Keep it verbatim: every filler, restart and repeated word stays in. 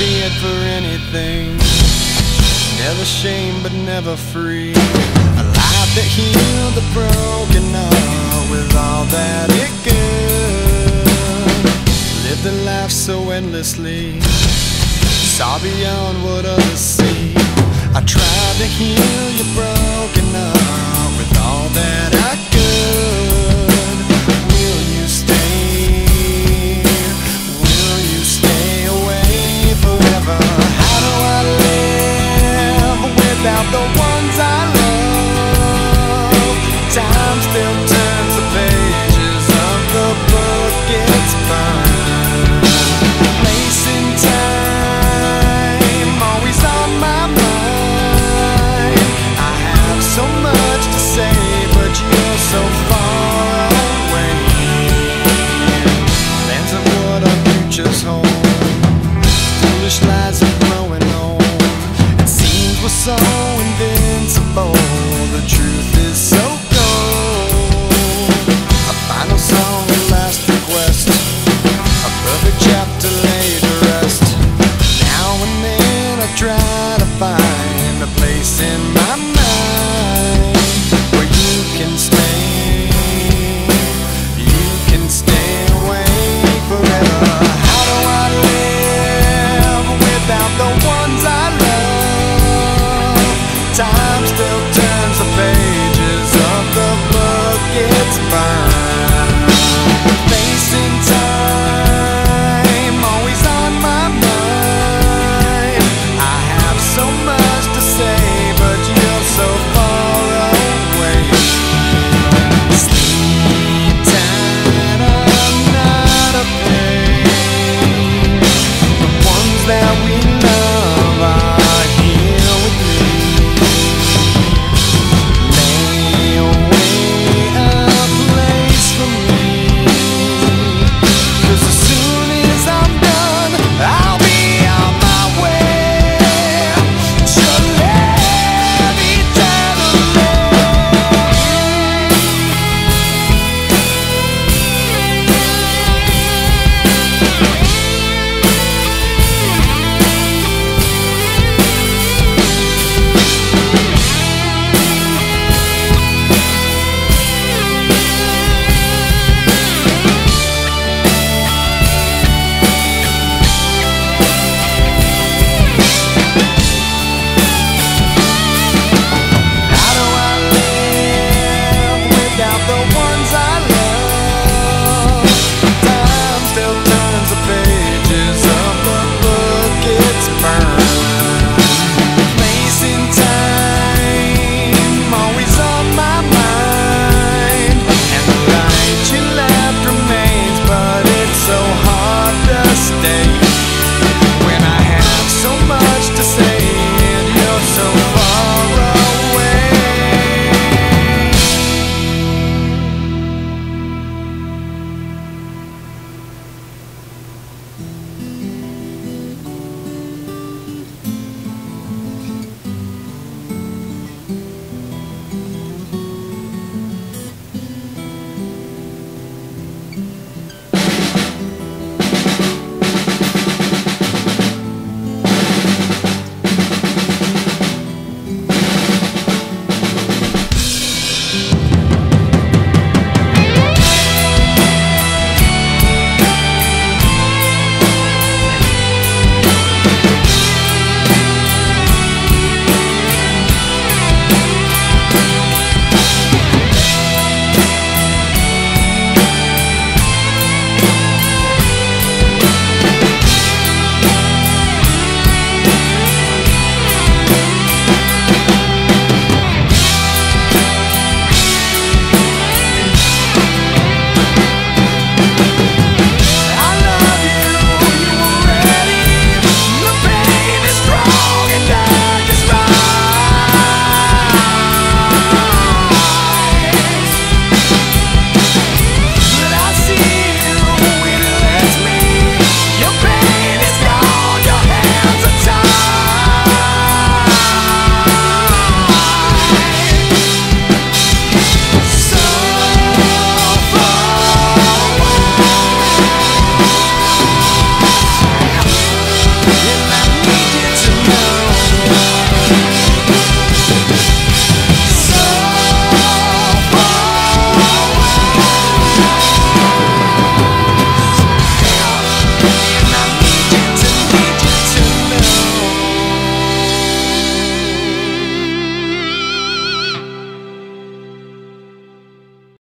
be it for anything. Never shamed but never free. A life that healed the broken heart with all that it could. Lived a life so endlessly, saw beyond what others see. I tried to heal your brother.